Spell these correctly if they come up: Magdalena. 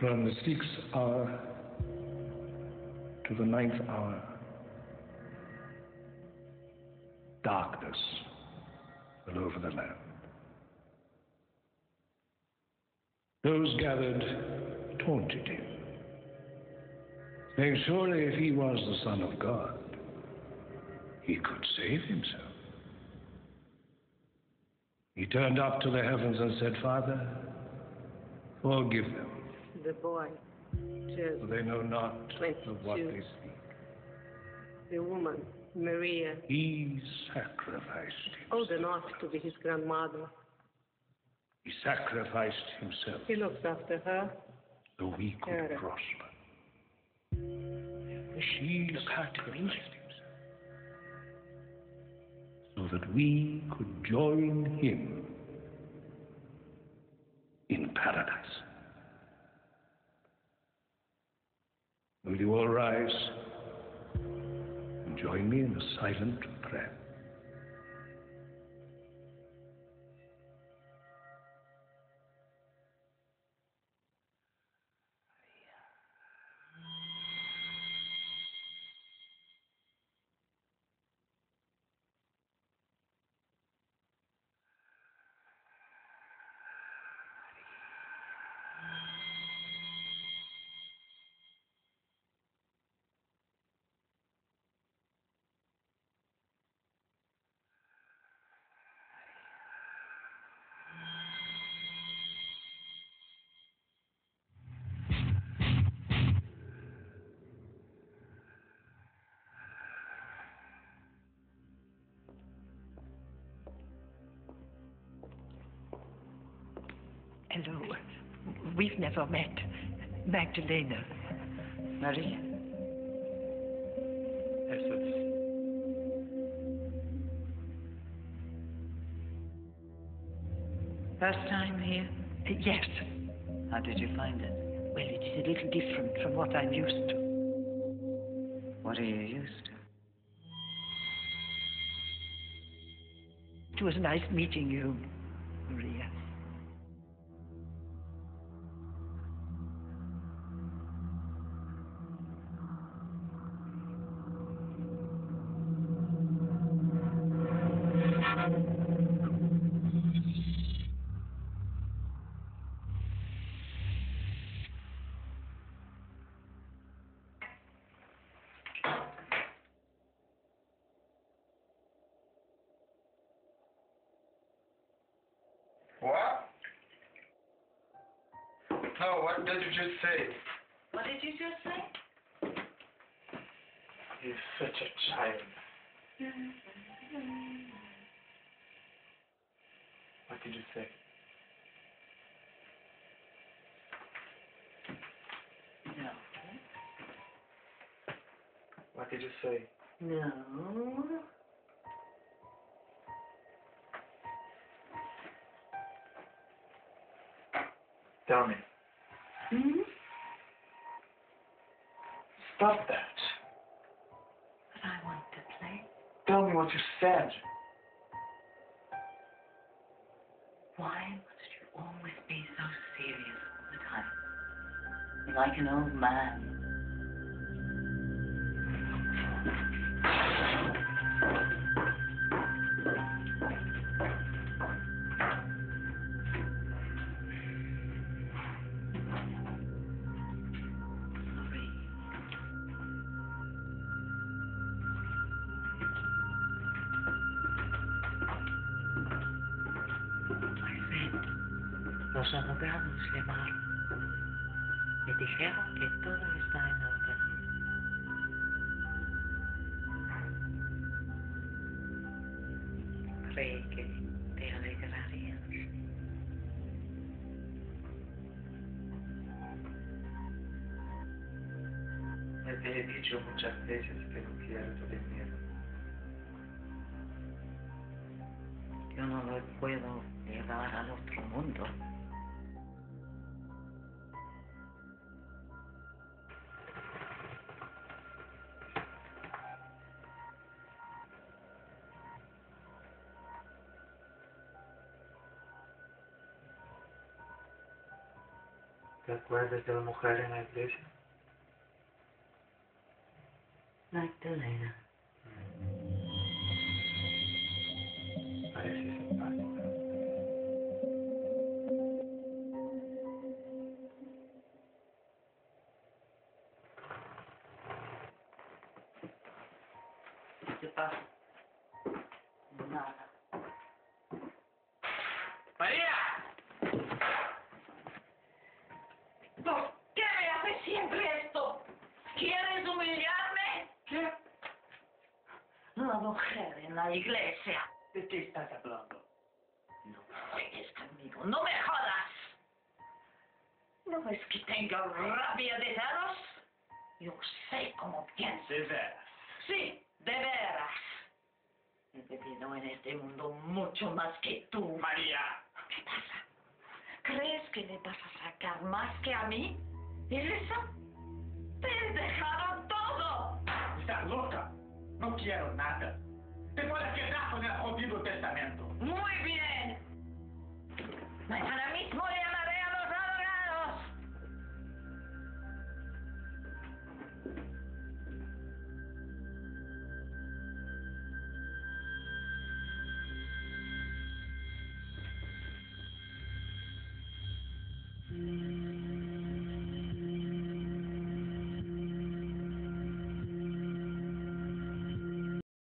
From the 6th hour to the 9th hour, darkness fell over the land. Those gathered taunted him, saying, surely if he was the Son of God, he could save himself. He turned up to the heavens and said, Father, forgive them. The boy, Joseph, they know not 22, of what they speak. The woman, Maria. He sacrificed himself. Old enough to be his grandmother. He sacrificed himself. He looks after her. So we could prosper. She sacrificed himself. So that we could join him in paradise. Will you all rise and join me in a silent prayer? Hello. We've never met. Magdalena. Maria. Essence. First time here? Yes. How did you find it? Well, it is a little different from what I'm used to. What are you used to? It was nice meeting you, Maria. No, what did you just say? What did you just say? You're such a child. What did you say? No. What did you say? No. Tell me. Mm-hmm. Stop that. But I want to play. Tell me what you said. Why must you always be so serious all the time? Like an old man. Los abogados llamaron. Me dijeron que todo está en orden. Creí que te alegrarías. Me te he dicho muchas veces que no quiero tener miedo. Yo no lo puedo llevar al otro mundo. ¿Te acuerdas de la mujer en la iglesia? Magdalena. Parece simpática. ¿Qué pasa? Nada. ¡María! ¿Por qué me haces siempre esto? ¿Quieres humillarme? ¿Qué? Una mujer en la iglesia. ¿De qué estás hablando? No juegues conmigo, no me jodas. ¿No es que tenga rabia de veros? Yo sé cómo piensas. ¿De veras? Sí, de veras. He vivido en este mundo mucho más que tú. María. ¿Qué pasa? ¿Crees que me vas a sacar más que a mí? ¿Eres eso? ¡Te he dejado todo! ¡Estás loca! No quiero nada. Te puedes quedar con el jodido testamento. Muy bien. Para mí.